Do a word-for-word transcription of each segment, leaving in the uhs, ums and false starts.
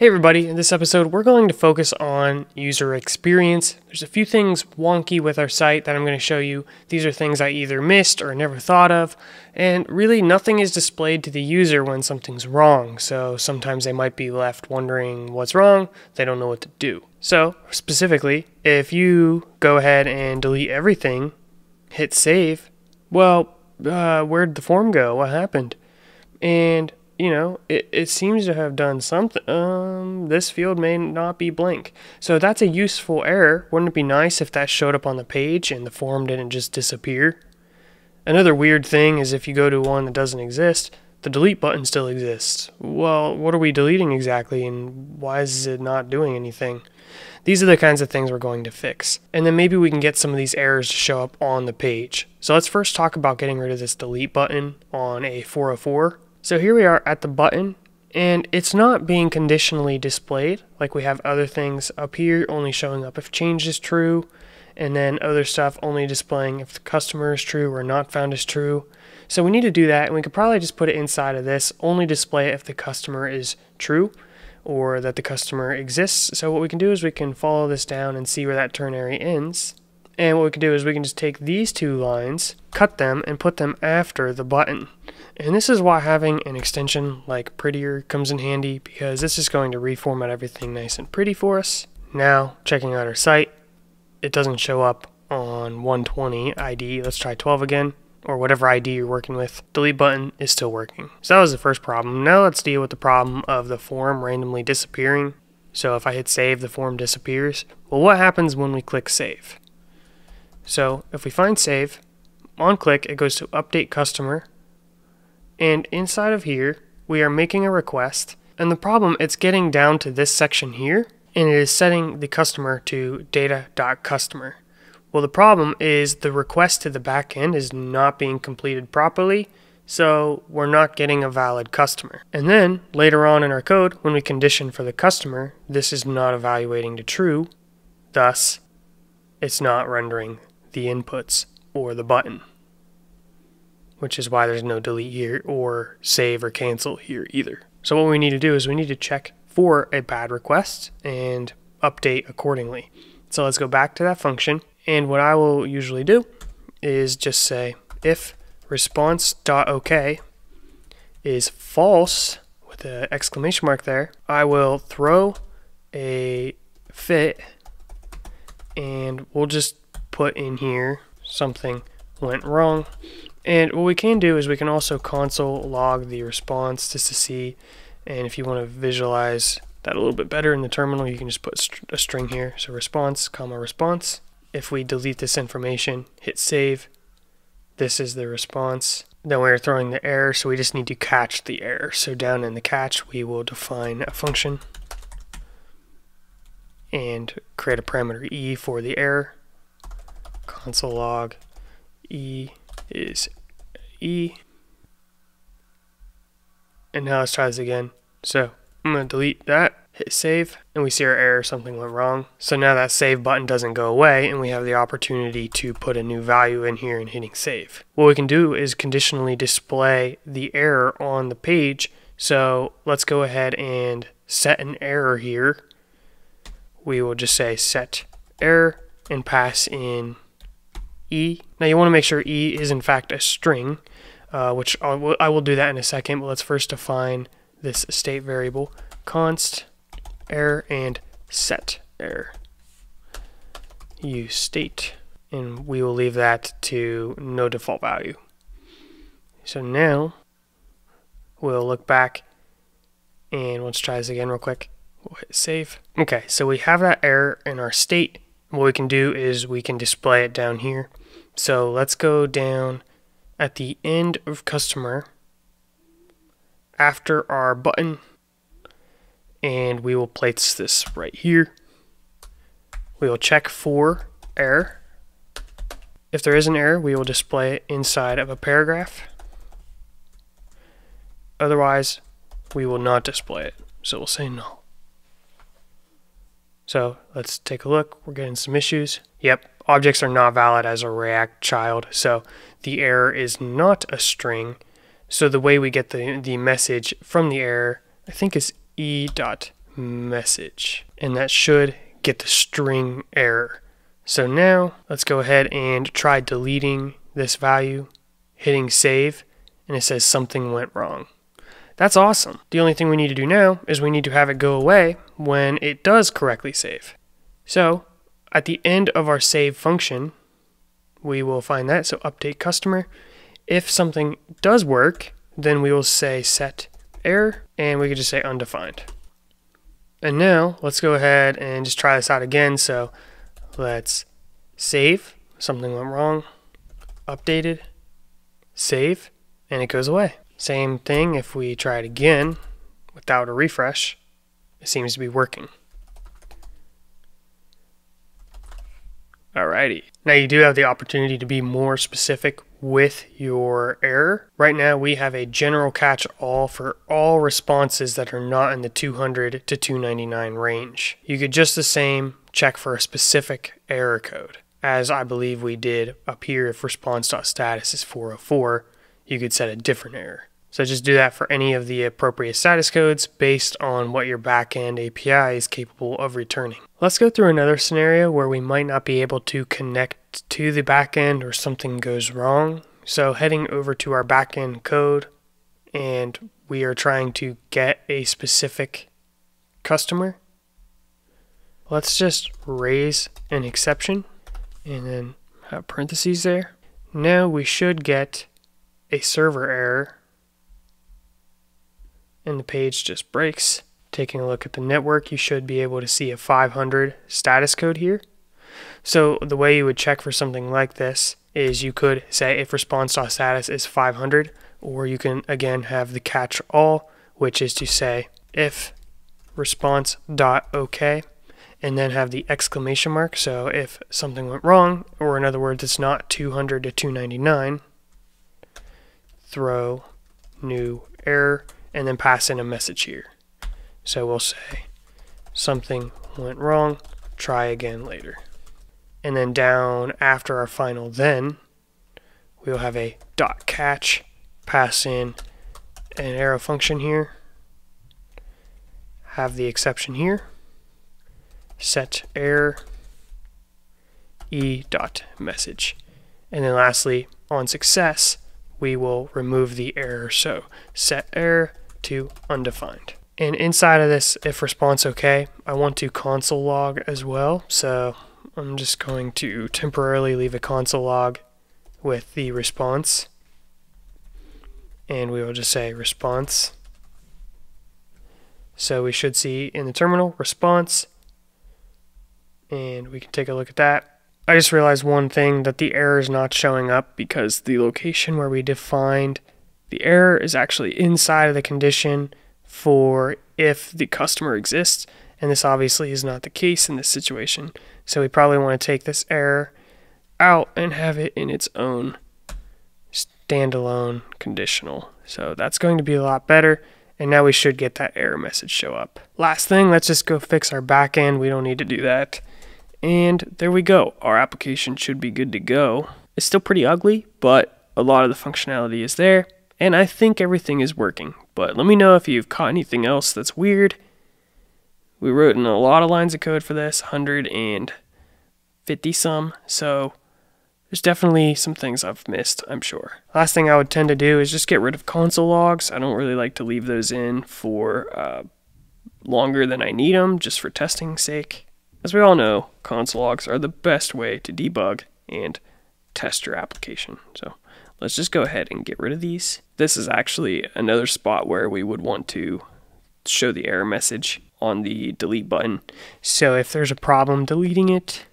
Hey everybody, in this episode we're going to focus on user experience. There's a few things wonky with our site that I'm going to show you. These are things I either missed or never thought of, and really nothing is displayed to the user when something's wrong, so sometimes they might be left wondering what's wrong, they don't know what to do. So specifically, if you go ahead and delete everything, hit save, well, uh, where'd the form go? What happened? And you know, it, it seems to have done something. Um, this field may not be blank. So that's a useful error. Wouldn't it be nice if that showed up on the page and the form didn't just disappear? Another weird thing is if you go to one that doesn't exist, the delete button still exists. Well, what are we deleting exactly, and why is it not doing anything? These are the kinds of things we're going to fix. And then maybe we can get some of these errors to show up on the page. So let's first talk about getting rid of this delete button on a four oh four. So here we are at the button, and it's not being conditionally displayed, like we have other things up here only showing up if change is true, and then other stuff only displaying if the customer is true or not found is true. So we need to do that, and we could probably just put it inside of this, only display if the customer is true or that the customer exists. So what we can do is we can follow this down and see where that ternary ends. And what we can do is we can just take these two lines, cut them, and put them after the button. And this is why having an extension like Prettier comes in handy, because this is going to reformat everything nice and pretty for us. Now, checking out our site, it doesn't show up on one twenty I D. Let's try twelve again, or whatever I D you're working with. Delete button is still working. So that was the first problem. Now let's deal with the problem of the form randomly disappearing. So if I hit save, the form disappears. Well, what happens when we click save? So if we find save, on click it goes to update customer, and inside of here we are making a request, and the problem, it's getting down to this section here, and it is setting the customer to data.customer. Well, the problem is the request to the backend is not being completed properly, so we're not getting a valid customer. And then later on in our code, when we condition for the customer, this is not evaluating to true, thus it's not rendering the inputs or the button, which is why there's no delete here or save or cancel here either. So what we need to do is we need to check for a bad request and update accordingly. So let's go back to that function, and what I will usually do is just say if response.ok is false with an exclamation mark there, I will throw a fit, and we'll just put in here something went wrong. And what we can do is we can also console log the response just to see, and if you want to visualize that a little bit better in the terminal, you can just put a string here, so response comma response. If we delete this information, hit save, this is the response. Then we're throwing the error, so we just need to catch the error. So down in the catch we will define a function and create a parameter e for the error. Console log e is e. And now let's try this again. So I'm going to delete that, hit save, and we see our error, something went wrong. So now that save button doesn't go away, and we have the opportunity to put a new value in here and hitting save. What we can do is conditionally display the error on the page. So let's go ahead and set an error here. We will just say set error and pass in e. Now you want to make sure e is in fact a string, uh, which I will, I will do that in a second, but let's first define this state variable, const error and set error useState, and we will leave that to no default value. So now we'll look back, and let's try this again real quick. We'll hit save. Okay, so we have that error in our state. What we can do is we can display it down here. So let's go down at the end of customer after our button, and we will place this right here. We will check for error. If there is an error, we will display it inside of a paragraph. Otherwise, we will not display it. So we'll say null. So let's take a look, we're getting some issues. Yep, objects are not valid as a React child, so the error is not a string. So the way we get the, the message from the error, I think, is e dot message, and that should get the string error. So now let's go ahead and try deleting this value, hitting save, and it says something went wrong. That's awesome. The only thing we need to do now is we need to have it go away when it does correctly save. So at the end of our save function, we will find that, so update customer. If something does work, then we will say set error, and we could just say undefined. And now let's go ahead and just try this out again. So let's save, something went wrong, updated, save, and it goes away. Same thing if we try it again without a refresh, it seems to be working. Alrighty. Now you do have the opportunity to be more specific with your error. Right now we have a general catch-all for all responses that are not in the two hundred to two ninety-nine range. You could just the same check for a specific error code, as I believe we did up here. If response.status is four oh four, you could set a different error. So just do that for any of the appropriate status codes based on what your backend A P I is capable of returning. Let's go through another scenario where we might not be able to connect to the backend or something goes wrong. So heading over to our backend code, and we are trying to get a specific customer. Let's just raise an exception and then have parentheses there. Now we should get a server error, and the page just breaks. Taking a look at the network, you should be able to see a five hundred status code here. So the way you would check for something like this is you could say if response.status is five hundred, or you can again have the catch all, which is to say if response.ok, and then have the exclamation mark. So if something went wrong, or in other words, it's not two hundred to two ninety-nine, throw new error, and then pass in a message here. So we'll say something went wrong, try again later. And then down after our final then, we'll have a dot catch, pass in an arrow function here, have the exception here, set error, e dot message. And then lastly, on success, we will remove the error. So set error to undefined. And inside of this if response okay, I want to console log as well. So I'm just going to temporarily leave a console log with the response. And we will just say response. So we should see in the terminal response. And we can take a look at that. I just realized one thing, that the error is not showing up because the location where we defined the error is actually inside of the condition for if the customer exists, and this obviously is not the case in this situation. So we probably want to take this error out and have it in its own standalone conditional. So that's going to be a lot better, and now we should get that error message show up. Last thing, let's just go fix our backend. We don't need to do that. And there we go. Our application should be good to go. It's still pretty ugly, but a lot of the functionality is there, and I think everything is working. But let me know if you've caught anything else that's weird. We wrote in a lot of lines of code for this, one hundred fifty some, so there's definitely some things I've missed, I'm sure. Last thing I would tend to do is just get rid of console logs. I don't really like to leave those in for uh, longer than I need them, just for testing's sake. As we all know, console logs are the best way to debug and test your application. So let's just go ahead and get rid of these. This is actually another spot where we would want to show the error message on the delete button. So if there's a problem deleting it,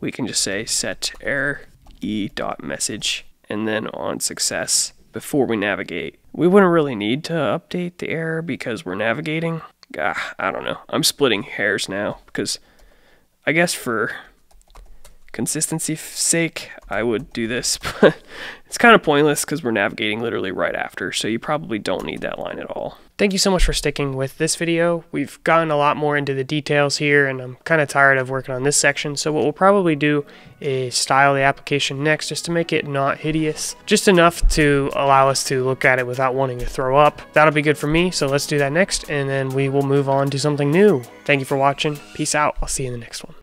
we can just say set error e.message, and then on success before we navigate. We wouldn't really need to update the error because we're navigating. Ah, I don't know. I'm splitting hairs now because I guess for consistency sake, I would do this, but it's kind of pointless because we're navigating literally right after, so you probably don't need that line at all. Thank you so much for sticking with this video. We've gotten a lot more into the details here, and I'm kind of tired of working on this section, so what we'll probably do is style the application next, just to make it not hideous, just enough to allow us to look at it without wanting to throw up. That'll be good for me, so let's do that next, and then we will move on to something new. Thank you for watching. Peace out. I'll see you in the next one.